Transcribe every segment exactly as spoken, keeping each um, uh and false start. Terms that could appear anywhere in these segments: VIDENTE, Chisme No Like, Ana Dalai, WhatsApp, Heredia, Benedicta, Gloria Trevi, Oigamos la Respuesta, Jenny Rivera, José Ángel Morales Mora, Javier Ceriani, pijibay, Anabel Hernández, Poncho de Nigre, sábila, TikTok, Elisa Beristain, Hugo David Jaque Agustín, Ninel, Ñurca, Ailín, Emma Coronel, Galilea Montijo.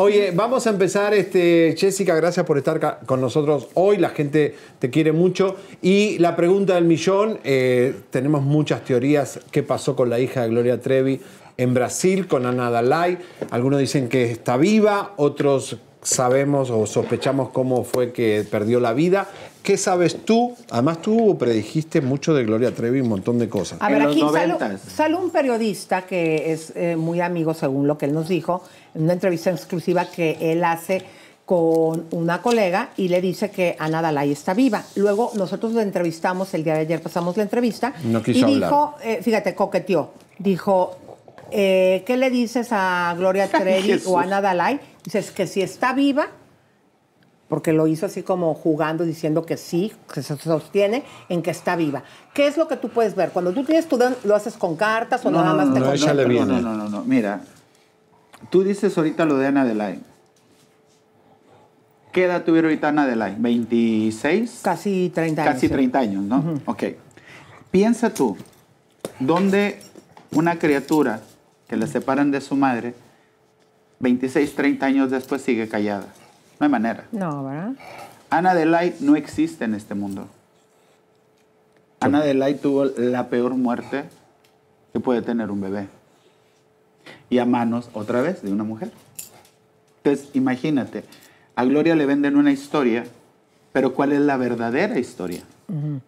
Oye, vamos a empezar, este, Jessica, gracias por estar con nosotros hoy. La gente te quiere mucho. Y la pregunta del millón, eh, tenemos muchas teorías. ¿Qué pasó con la hija de Gloria Trevi en Brasil, con Ana Dalai? Algunos dicen que está viva, otros sabemos o sospechamos cómo fue que perdió la vida. ¿Qué sabes tú? Además, tú predijiste mucho de Gloria Trevi, un montón de cosas. A ver, aquí sale un periodista que es eh, muy amigo, según lo que él nos dijo, en una entrevista exclusiva que él hace con una colega, y le dice que Ana Dalai está viva. Luego nosotros la entrevistamos, el día de ayer pasamos la entrevista. No quiso hablar. Y dijo, eh, fíjate, coqueteó. Dijo, eh, ¿qué le dices a Gloria Trevi o Ana Dalai? Dices que si está viva, porque lo hizo así como jugando, diciendo que sí, que se sostiene en que está viva. ¿Qué es lo que tú puedes ver? Cuando tú tienes tu don, ¿lo haces con cartas o no, nada no, más no, te no, no, no, no, no, no, no. Mira, tú dices ahorita lo de Ana Dalai. ¿Qué edad tuviera ahorita Ana Dalai? ¿veintiséis? Casi treinta años. Casi treinta años, ¿no? Uh-huh. Ok. Piensa tú, ¿dónde una criatura que la separan de su madre, veintiséis, treinta años después sigue callada? No hay manera. No, ¿verdad? Ana Dalai no existe en este mundo. Sí. Ana Dalai tuvo la peor muerte que puede tener un bebé. Y a manos, otra vez, de una mujer. Entonces, imagínate, a Gloria le venden una historia, pero ¿cuál es la verdadera historia? Uh-huh.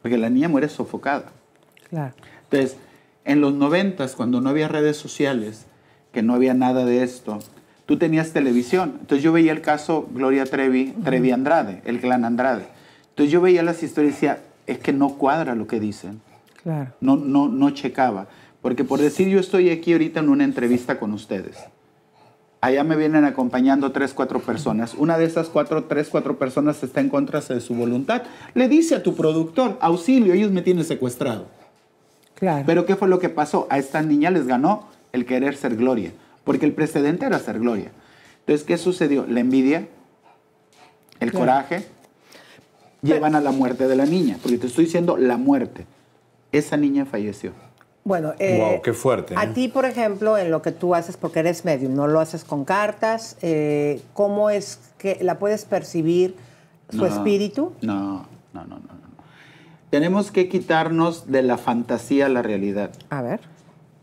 Porque la niña muere sofocada. Claro. Entonces, en los noventas, cuando no había redes sociales, que no había nada de esto, tú tenías televisión. Entonces yo veía el caso Gloria Trevi, Trevi Andrade, el clan Andrade. Entonces yo veía las historias y decía, es que no cuadra lo que dicen. Claro. No, no, no checaba. Porque por decir, yo estoy aquí ahorita en una entrevista con ustedes. Allá me vienen acompañando tres, cuatro personas. Una de esas cuatro, tres, cuatro personas está en contra de su voluntad. Le dice a tu productor, auxilio, ellos me tienen secuestrado. Claro. Pero ¿qué fue lo que pasó? A esta niña les ganó el querer ser Gloria. Porque el precedente era ser Gloria. Entonces, ¿qué sucedió? La envidia, el claro. coraje, llevan a la muerte de la niña. Porque te estoy diciendo la muerte. Esa niña falleció. Bueno, eh, wow, qué fuerte, ¿eh? A ti, por ejemplo, en lo que tú haces, porque eres medium, no lo haces con cartas, eh, ¿cómo es que la puedes percibir su no, espíritu? No, no, no, no, no. Tenemos que quitarnos de la fantasía a la realidad. A ver.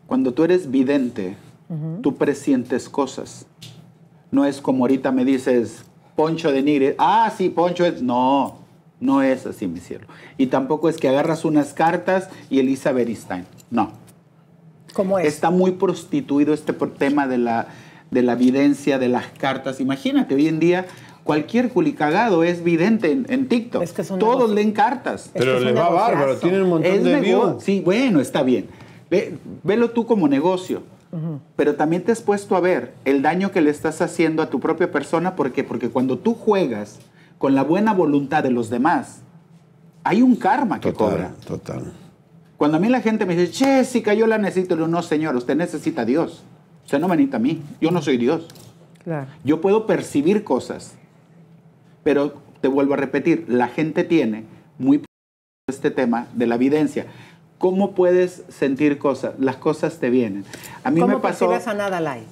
Cuando tú eres vidente, tú presientes cosas. No es como ahorita me dices, Poncho de Nigre. Ah, sí, Poncho es... No, no es así, mi cielo. Y tampoco es que agarras unas cartas y Elisa Beristain. No. ¿Cómo es? Está muy prostituido este tema de la, de la videncia, de las cartas. Imagínate, hoy en día... Cualquier culicagado es vidente en, en TikTok. Es que todos negocio. Leen cartas. Pero les va bárbaro, tienen un montón es de views. Sí, bueno, está bien. Ve, velo tú como negocio. Pero también te has puesto a ver el daño que le estás haciendo a tu propia persona. ¿Por qué? Porque cuando tú juegas con la buena voluntad de los demás, hay un karma que total, cobra. Total. Cuando a mí la gente me dice, Jessica, yo la necesito. Yo, no, señor, usted necesita a Dios. Usted no me necesita a mí. Yo no soy Dios. Claro. Yo puedo percibir cosas. Pero te vuelvo a repetir, la gente tiene muy este tema de la evidencia. ¿Cómo puedes sentir cosas? Las cosas te vienen. A mí me pasó... ¿Cómo percibes a Ana Dalai?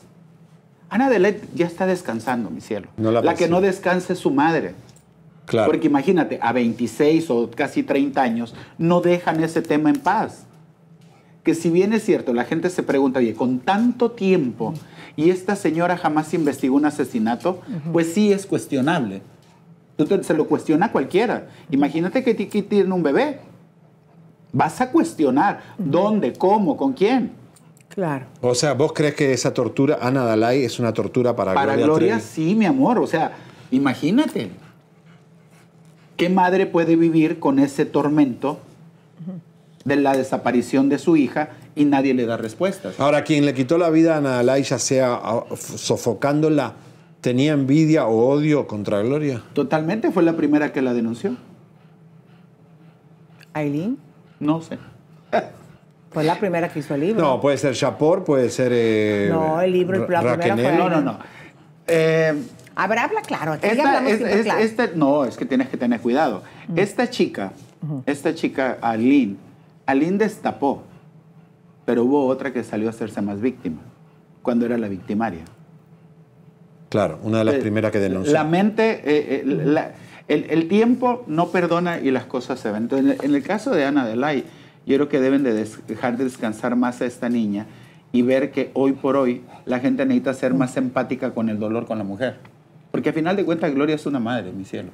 Ana Dalai ya está descansando, mi cielo. No la, la que no descanse es su madre. Claro. Porque imagínate, a veintiséis o casi treinta años, no dejan ese tema en paz. Que si bien es cierto, la gente se pregunta, oye, con tanto tiempo, ¿y esta señora jamás investigó un asesinato? Uh-huh. Pues sí es cuestionable. Tú te, se lo cuestiona a cualquiera. Imagínate que tiene un bebé. Vas a cuestionar dónde, cómo, con quién. Claro. O sea, ¿vos crees que esa tortura, Ana Dalai, es una tortura para Gloria? Para Gloria, sí, mi amor. O sea, imagínate. ¿Qué madre puede vivir con ese tormento de la desaparición de su hija y nadie le da respuestas? Ahora, quien le quitó la vida a Ana Dalai, ya sea sofocándola, ¿tenía envidia o odio contra Gloria? Totalmente. Fue la primera que la denunció. ¿Ailín? No sé. Fue la primera que hizo el libro. No, puede ser Chapor, puede ser... Eh, no, el libro, el primero fue... No, no, no. Eh, a ver, habla claro. Aquí esta, es, es, claro. Esta, no, es que tienes que tener cuidado. Uh-huh. Esta chica, uh-huh. esta chica, Ailín, Ailín destapó, pero hubo otra que salió a hacerse más víctima, cuando era la victimaria. Claro, una de las eh, primeras que denuncia. La mente, eh, eh, la, el, el tiempo no perdona y las cosas se ven. Entonces, en el caso de Ana Dalai, yo creo que deben de dejar de descansar más a esta niña y ver que hoy por hoy la gente necesita ser más empática con el dolor con la mujer. Porque al final de cuentas Gloria es una madre, mi cielo.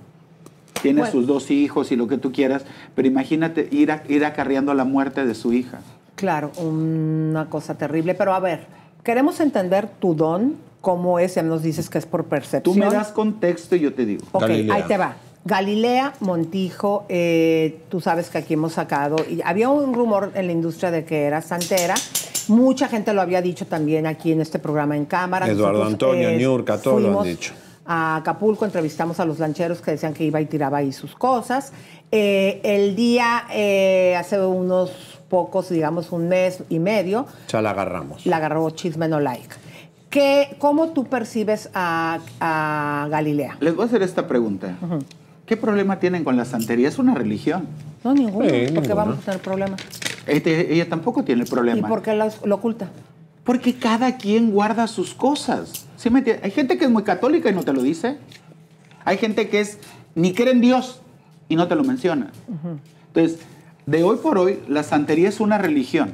Tiene bueno. sus dos hijos y lo que tú quieras, pero imagínate ir, a, ir acarreando la muerte de su hija. Claro, una cosa terrible. Pero a ver, queremos entender tu don, cómo es, ya nos dices que es por percepción. Tú me das contexto y yo te digo. Ok, Galilea. Ahí te va. Galilea Montijo, eh, tú sabes que aquí hemos sacado, y había un rumor en la industria de que era santera. Mucha gente lo había dicho también aquí en este programa en cámara. Eduardo Nosotros, Antonio, eh, Ñurca, todos lo han dicho. A Acapulco entrevistamos a los lancheros que decían que iba y tiraba ahí sus cosas. Eh, el día, eh, hace unos pocos, digamos un mes y medio... Ya la agarramos. La agarró Chisme No Like. ¿Qué, ¿Cómo tú percibes a, a Galilea? Les voy a hacer esta pregunta. Uh-huh. ¿Qué problema tienen con la santería? Es una religión. No, ninguno. Sí, ¿Por qué vamos a tener problemas? Este, ella tampoco tiene problema. ¿Y por qué lo, lo oculta? Porque cada quien guarda sus cosas. ¿Sí me entiendes? Hay gente que es muy católica y no te lo dice. Hay gente que es ni cree en Dios y no te lo menciona. Uh-huh. Entonces, de hoy por hoy, la santería es una religión.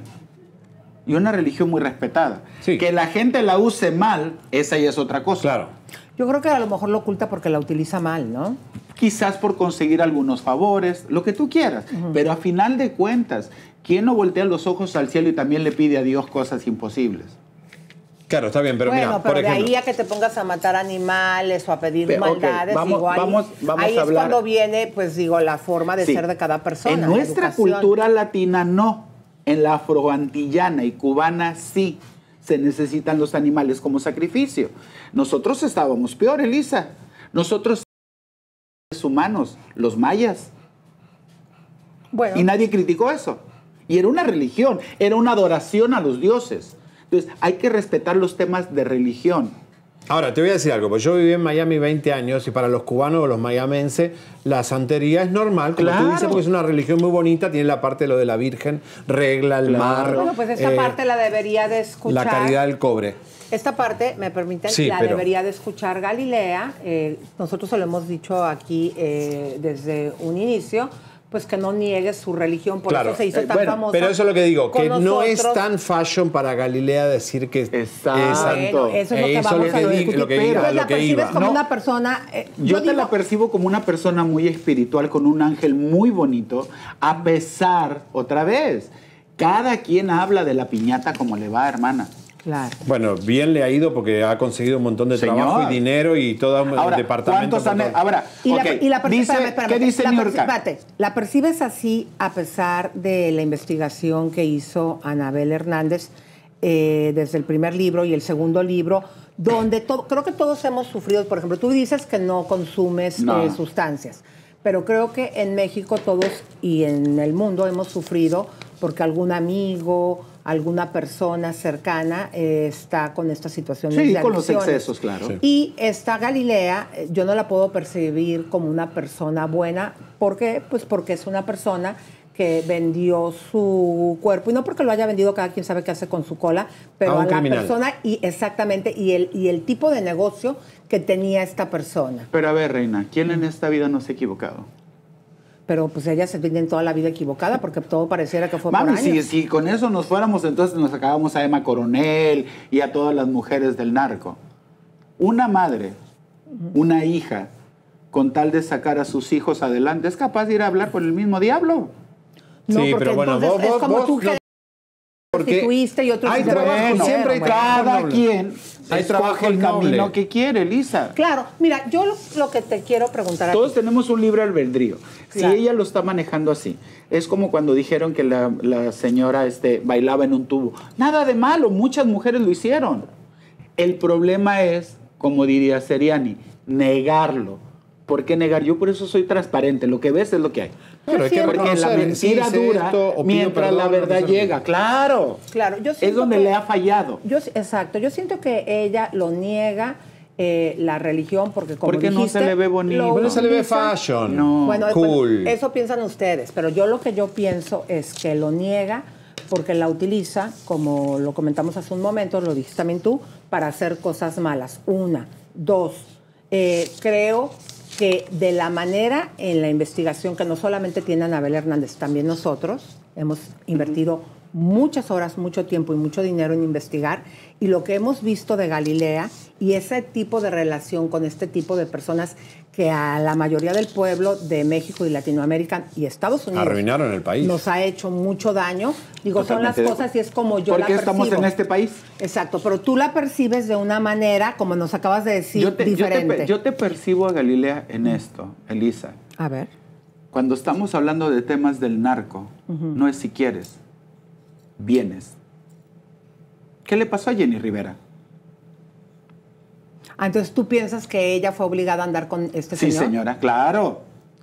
Y una religión muy respetada. Sí. Que la gente la use mal, esa ya es otra cosa. Claro. Yo creo que a lo mejor lo oculta porque la utiliza mal, ¿no? Quizás por conseguir algunos favores, lo que tú quieras. Uh-huh. Pero a final de cuentas, ¿quién no voltea los ojos al cielo y también le pide a Dios cosas imposibles? Claro, está bien, pero bueno, mira, pero por ejemplo... de ahí a que te pongas a matar animales o a pedir pero, maldades, okay, vamos, igual, vamos, vamos ahí a hablar... es cuando viene, pues digo, la forma de sí. ser de cada persona. En nuestra educación. Cultura latina no, en la afroantillana y cubana sí. Se necesitan los animales como sacrificio. Nosotros estábamos peor, Elisa. Nosotros seres humanos, los mayas. Bueno. Y nadie criticó eso. Y era una religión, era una adoración a los dioses. Entonces, hay que respetar los temas de religión. Ahora, te voy a decir algo, pues yo viví en Miami veinte años y para los cubanos o los mayamenses la santería es normal, como claro. tú dices, porque es una religión muy bonita, tiene la parte de lo de la Virgen, regla, el claro. mar. Bueno, pues esta eh, parte la debería de escuchar. La calidad del cobre. Esta parte, me permiten, sí, la pero... debería de escuchar Galilea. Eh, nosotros se lo hemos dicho aquí eh, desde un inicio, pues que no niegue su religión, por claro. eso se hizo tan eh, bueno, famosa. Pero eso es lo que digo, que nosotros. No es tan fashion para Galilea decir que es santo. Bueno, eso es lo que eso vamos lo a que discutir. Lo que iba, pero la que percibes iba. Como no, una persona... Eh, yo yo digo, te la percibo como una persona muy espiritual, con un ángel muy bonito, a pesar, otra vez, cada quien habla de la piñata como le va, hermana. Claro. Bueno, bien le ha ido porque ha conseguido un montón de Señor. Trabajo y dinero y todo ahora, el departamento. ¿Cuántos han... Ahora, y okay. la, y la perci... dice, espérame, espérame, ¿qué dice Ñurca? La, perci... la percibes así a pesar de la investigación que hizo Anabel Hernández eh, desde el primer libro y el segundo libro, donde to... creo que todos hemos sufrido, por ejemplo, tú dices que no consumes no. Eh, sustancias, pero creo que en México todos y en el mundo hemos sufrido porque algún amigo... alguna persona cercana eh, está con esta situación sí, de adicciones. Con los excesos, claro. Sí. Y esta Galilea, yo no la puedo percibir como una persona buena. ¿Por qué? Pues porque es una persona que vendió su cuerpo, y no porque lo haya vendido, cada quien sabe qué hace con su cola, pero a, a la persona, y exactamente, y el, y el tipo de negocio que tenía esta persona. Pero a ver, reina, ¿quién en esta vida no se ha equivocado? Pero pues ella se tiene toda la vida equivocada porque todo pareciera que fue Mami, por años. Si, si con eso nos fuéramos, entonces nos acabamos a Emma Coronel y a todas las mujeres del narco. Una madre, una hija, con tal de sacar a sus hijos adelante, es capaz de ir a hablar con el mismo diablo. No, sí, porque pero bueno, vos, es como vos, tú que no, constituiste y otros... Hay trabajo, bueno, siempre hay trabajo cada noble. Quien hay trabajo el noble. Camino que quiere, Elisa. Claro, mira, yo lo, lo que te quiero preguntar... Todos aquí. Tenemos un libre albedrío. Claro. Si ella lo está manejando así, es como cuando dijeron que la, la señora este, bailaba en un tubo. Nada de malo, muchas mujeres lo hicieron. El problema es, como diría Ceriani, negarlo. ¿Por qué negar? Yo por eso soy transparente. Lo que ves es lo que hay. Pero es que porque la mentira sí, dura esto, mientras perdón, la verdad no llega. Bien. Claro. Claro. Yo es donde que, le ha fallado. Yo, exacto. Yo siento que ella lo niega eh, la religión porque como porque dijiste, no se le ve bonito. No se le ve fashion. No. Bueno, cool. Bueno, eso piensan ustedes. Pero yo lo que yo pienso es que lo niega porque la utiliza, como lo comentamos hace un momento, lo dijiste también tú, para hacer cosas malas. Una. Dos, eh, creo que de la manera en la investigación que no solamente tiene Anabel Hernández, también nosotros hemos invertido muchas horas, mucho tiempo y mucho dinero en investigar, y lo que hemos visto de Galilea y ese tipo de relación con este tipo de personas que a la mayoría del pueblo de México y Latinoamérica y Estados Unidos arruinaron el país, nos ha hecho mucho daño. Digo, totalmente son las cosas y es como yo la percibo. ¿Por qué estamos en este país? Exacto, pero tú la percibes de una manera, como nos acabas de decir, yo te, diferente. Yo te, yo te percibo a Galilea en esto, Elisa. A ver. Cuando estamos hablando de temas del narco, uh-huh. no es si quieres, vienes. ¿Qué le pasó a Jenny Rivera? Ah, entonces tú piensas que ella fue obligada a andar con este señor. Sí, señora, claro,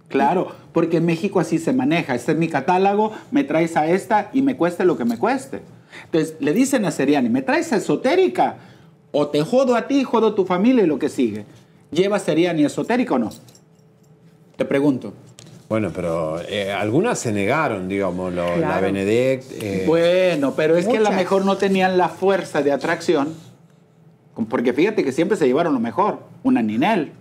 claro, porque en México así se maneja. Este es mi catálogo, me traes a esta y me cueste lo que me cueste. Entonces le dicen a Ceriani, me traes a esotérica o te jodo a ti, jodo a tu familia y lo que sigue. ¿Lleva a Ceriani esotérica o no? Te pregunto. Bueno, pero eh, algunas se negaron, digamos, lo, claro. la Benedicta. Eh, bueno, pero es muchas. que a lo mejor no tenían la fuerza de atracción, porque fíjate que siempre se llevaron lo mejor, una Ninel.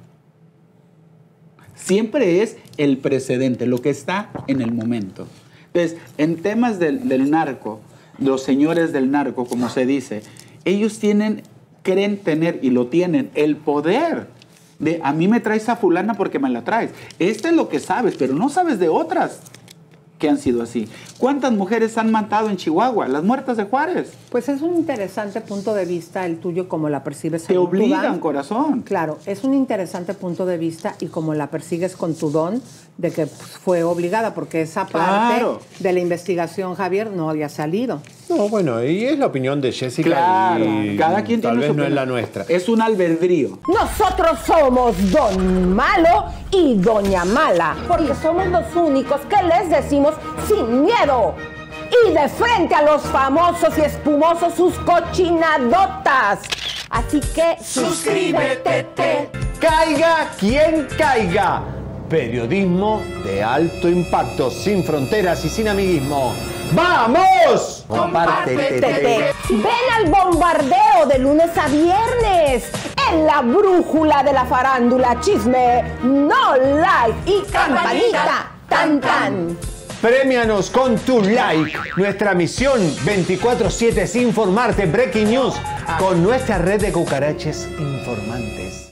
Siempre es el precedente, lo que está en el momento. Entonces, en temas del, del narco, los señores del narco, como se dice, ellos tienen, creen tener, y lo tienen, el poder de a mí me traes a fulana porque me la traes. Este es lo que sabes, pero no sabes de otras que han sido así. ¿Cuántas mujeres han matado en Chihuahua? Las muertas de Juárez. Pues es un interesante punto de vista el tuyo, como la percibes. Te obligan, corazón. Claro, es un interesante punto de vista y como la persigues con tu don de que pues, fue obligada, porque esa parte claro. de la investigación, Javier, no había salido. No, bueno, y es la opinión de Jessica. Claro, y cada quien tiene su opinión. Tal vez no es la nuestra. Es un albedrío. Nosotros somos Don Malo y Doña Mala, porque somos los únicos que les decimos sin miedo y de frente a los famosos y espumosos sus cochinadotas. Así que suscríbete. Te. Caiga quien caiga. Periodismo de alto impacto, sin fronteras y sin amiguismo. ¡Vamos! Compártete. Ven al bombardeo de lunes a viernes en la brújula de la farándula. Chisme No Like y campanita tan tan. Premianos con tu like. Nuestra misión veinticuatro siete es informarte. Breaking News con nuestra red de cucaraches informantes.